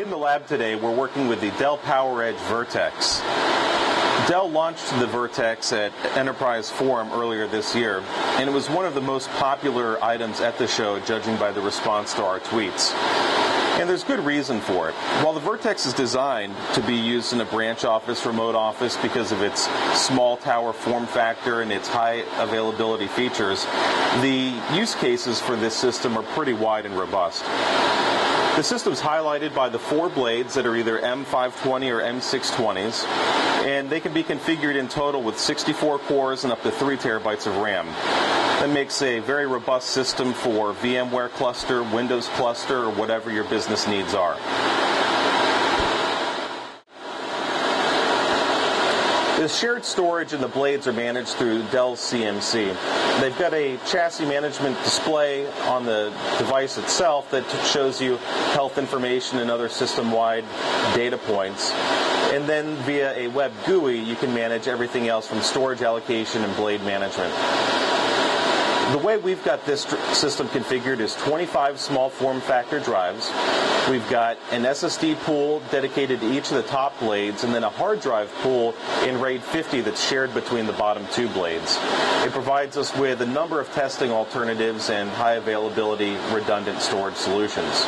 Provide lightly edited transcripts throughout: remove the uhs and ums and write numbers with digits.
In the lab today, we're working with the Dell PowerEdge Vertex. Dell launched the Vertex at Enterprise Forum earlier this year, and it was one of the most popular items at the show, judging by the response to our tweets. And there's good reason for it. While the Vertex is designed to be used in a branch office, remote office, because of its small tower form factor and its high availability features, the use cases for this system are pretty wide and robust. The system's highlighted by the four blades that are either M520 or M620s, and they can be configured in total with 64 cores and up to 3 terabytes of RAM. That makes a very robust system for VMware cluster, Windows cluster, or whatever your business needs are. The shared storage and the blades are managed through Dell CMC. They've got a chassis management display on the device itself that shows you health information and other system-wide data points. And then via a web GUI, you can manage everything else from storage allocation and blade management. The way we've got this system configured is 25 small form factor drives. We've got an SSD pool dedicated to each of the top blades, and then a hard drive pool in RAID 50 that's shared between the bottom two blades. It provides us with a number of testing alternatives and high availability redundant storage solutions.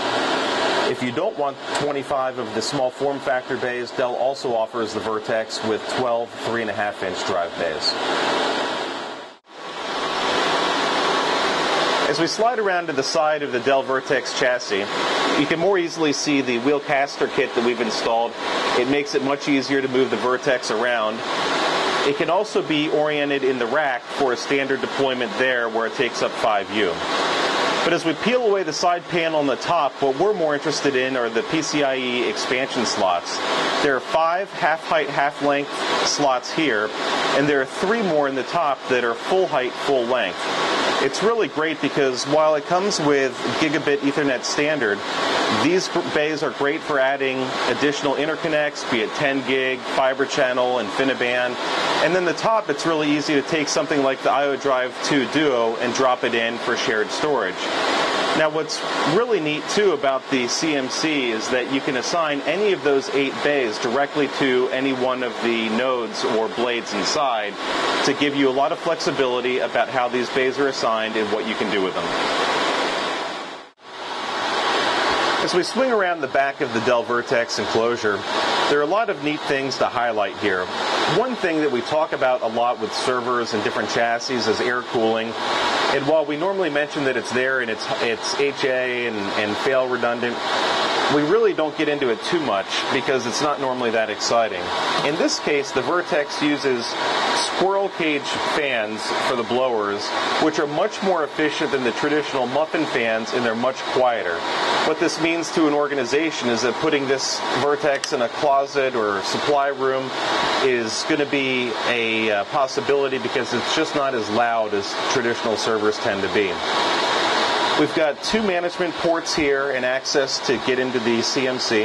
If you don't want 25 of the small form factor bays, Dell also offers the Vertex with 12 3.5-inch drive bays. As we slide around to the side of the Dell Vertex chassis, you can more easily see the wheel caster kit that we've installed. It makes it much easier to move the Vertex around. It can also be oriented in the rack for a standard deployment there where it takes up 5U. But as we peel away the side panel on the top, what we're more interested in are the PCIe expansion slots. There are 5 half-height, half-length slots here, and there are 3 more in the top that are full-height, full-length. It's really great because while it comes with gigabit Ethernet standard, these bays are great for adding additional interconnects, be it 10 gig, fiber channel, InfiniBand. And then the top, it's really easy to take something like the IODrive 2 Duo and drop it in for shared storage. Now what's really neat too about the CMC is that you can assign any of those 8 bays directly to any one of the nodes or blades inside to give you a lot of flexibility about how these bays are assigned and what you can do with them. As we swing around the back of the Dell Vertex enclosure, there are a lot of neat things to highlight here. One thing that we talk about a lot with servers and different chassis is air cooling. And while we normally mention that it's there and it's HA and fail redundant, we really don't get into it too much because it's not normally that exciting. In this case, the Vertex uses squirrel cage fans for the blowers, which are much more efficient than the traditional muffin fans, and they're much quieter. What this means to an organization is that putting this Vertex in a closet or supply room is going to be a possibility because it's just not as loud as traditional servers tend to be. We've got 2 management ports here and access to get into the CMC.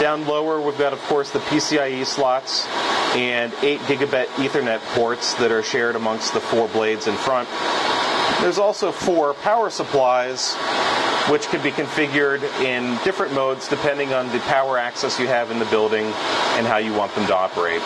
Down lower, we've got, of course, the PCIe slots and 8 gigabit Ethernet ports that are shared amongst the 4 blades in front. There's also 4 power supplies, which can be configured in different modes depending on the power access you have in the building and how you want them to operate.